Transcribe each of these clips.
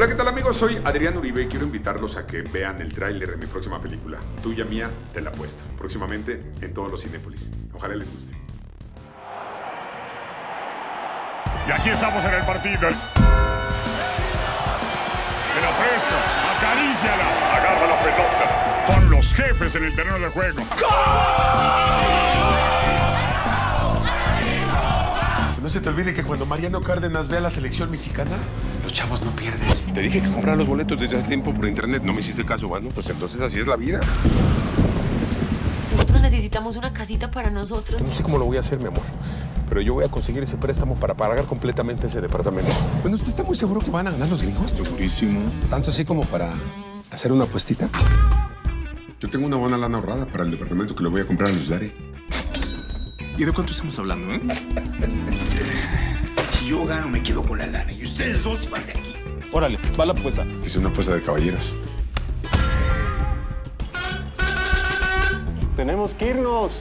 Hola, ¿qué tal amigos? Soy Adrián Uribe y quiero invitarlos a que vean el tráiler de mi próxima película, Tuya mía, te la apuesto, próximamente en todos los Cinépolis. Ojalá les guste. Y aquí estamos en el partido. Te la presto, acaríciala, agarra la pelota. Son los jefes en el terreno de juego. No se te olvide que cuando Mariano Cárdenas ve a la Selección Mexicana, los chavos no pierden. Te dije que comprar los boletos desde hace tiempo por internet. No me hiciste caso, ¿no? Pues entonces así es la vida. Nosotros necesitamos una casita para nosotros. No sé cómo lo voy a hacer, mi amor, pero yo voy a conseguir ese préstamo para pagar completamente ese departamento. Bueno, ¿usted está muy seguro que van a ganar los gringos? Segurísimo. Tanto así como para hacer una apuestita. Yo tengo una buena lana ahorrada para el departamento que lo voy a comprar a los Dari. ¿Y de cuánto estamos hablando, Si yo gano, me quedo con la lana y ustedes dos van de aquí. Órale, va la apuesta. Es una apuesta de caballeros. ¡Tenemos que irnos!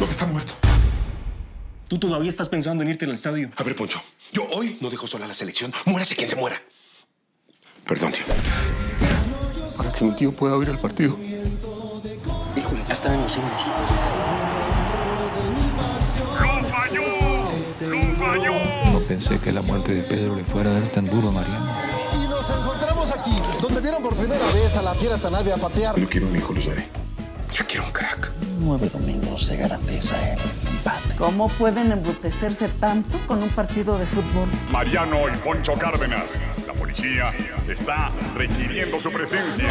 No, está muerto. Tú todavía estás pensando en irte al estadio. A ver, Poncho, yo hoy no dejo sola a la selección. Muérase quien se muera. Perdón, tío. Para que mi tío pueda ir al partido. Híjole, ya están en los himnos. ¡Lo falló! ¡Lo falló! No pensé que la muerte de Pedro le fuera a dar tan duro a Mariano. Y nos encontramos aquí, donde vieron por primera vez a la fiera Zanavia patear. Yo quiero un hijo, lo sabe. Yo quiero un crack. 9 domingos se garantiza el empate. ¿Cómo pueden embrutecerse tanto con un partido de fútbol? Mariano y Poncho Cárdenas. La policía está requiriendo su presencia.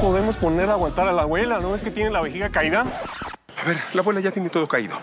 Podemos poner a aguantar a la abuela, ¿no? Es que tiene la vejiga caída. A ver, la abuela ya tiene todo caído.